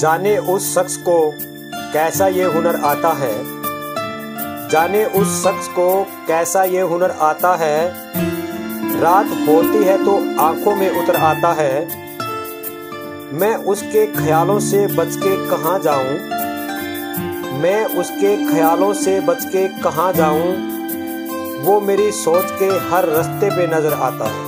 जाने उस शख्स को कैसा ये हुनर आता है, जाने उस शख्स को कैसा ये हुनर आता है, रात होती है तो आंखों में उतर आता है। मैं उसके ख्यालों से बच के कहाँ जाऊं, मैं उसके ख्यालों से बच के कहाँ जाऊं, वो मेरी सोच के हर रास्ते पे नजर आता है।